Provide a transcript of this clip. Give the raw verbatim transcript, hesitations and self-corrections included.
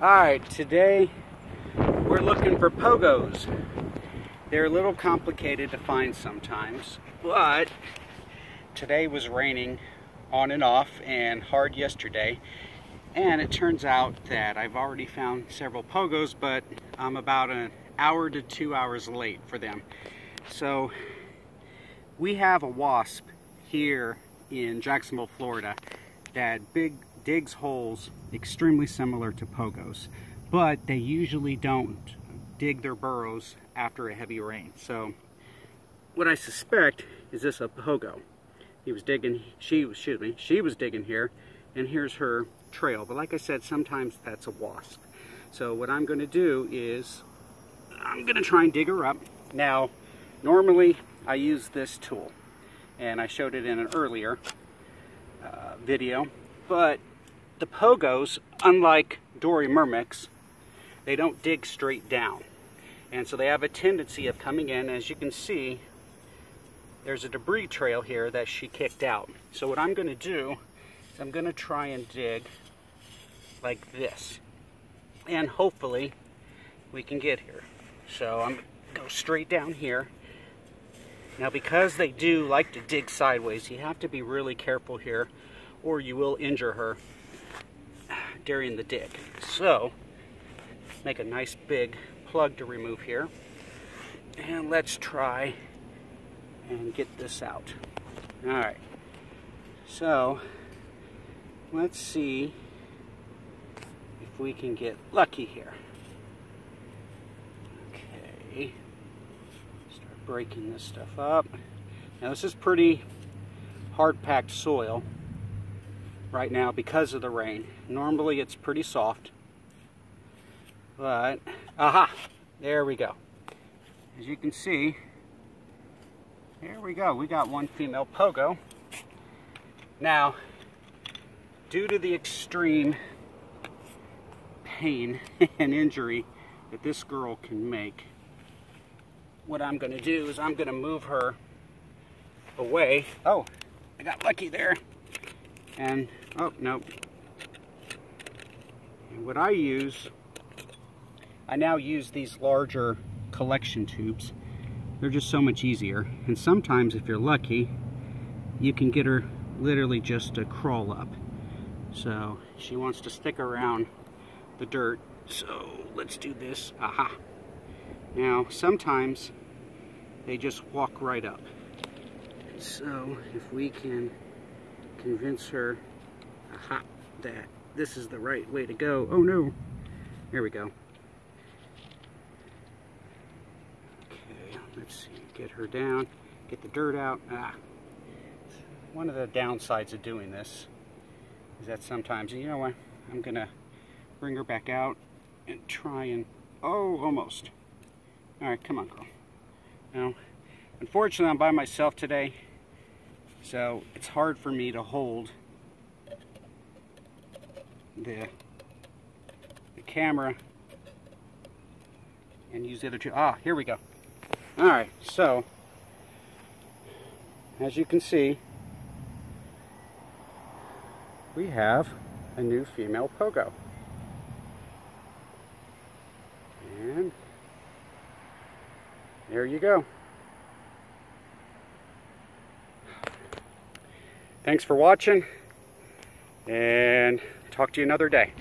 Alright, today we're looking for pogos. They're a little complicated to find sometimes, but today was raining on and off and hard yesterday, and it turns out that I've already found several pogos, but I'm about an hour to two hours late for them. So we have a wasp here in Jacksonville, Florida that big digs holes extremely similar to pogos, but they usually don't dig their burrows after a heavy rain. So what I suspect is this a pogo. He was digging, she, excuse me, she was digging here, and here's her trail. But like I said, sometimes that's a wasp. So what I'm going to do is I'm going to try and dig her up. Now, normally I use this tool, and I showed it in an earlier uh, video, but the pogos, unlike Dory Myrmex, they don't dig straight down. And so they have a tendency of coming in. As you can see, there's a debris trail here that she kicked out. So what I'm going to do is I'm going to try and dig like this, and hopefully we can get here. So I'm going to go straight down here. Now, because they do like to dig sideways, you have to be really careful here or you will injure her during the dig. So make a nice big plug to remove here, and let's try and get this out. All right, so let's see if we can get lucky here. Okay, start breaking this stuff up. Now, this is pretty hard-packed soil right now because of the rain. Normally it's pretty soft, but aha, there we go. As you can see, here we go. We got one female pogo. Now, due to the extreme pain and injury that this girl can make, what I'm going to do is I'm going to move her away. Oh, I got lucky there. And, oh, nope. And what I use, I now use these larger collection tubes. They're just so much easier, and sometimes if you're lucky you can get her literally just to crawl up. So she wants to stick around the dirt, so let's do this. Aha. Now sometimes they just walk right up, so if we can convince her, aha, that this is the right way to go. Oh no, there we go. Let's see, get her down, get the dirt out. Ah. One of the downsides of doing this is that sometimes, you know what, I'm gonna bring her back out and try and, oh, almost. All right, come on, girl. Now, unfortunately, I'm by myself today, so it's hard for me to hold the, the camera and use the other two. Ah, here we go. Alright, so, as you can see, we have a new female pogo. And there you go. Thanks for watching, and talk to you another day.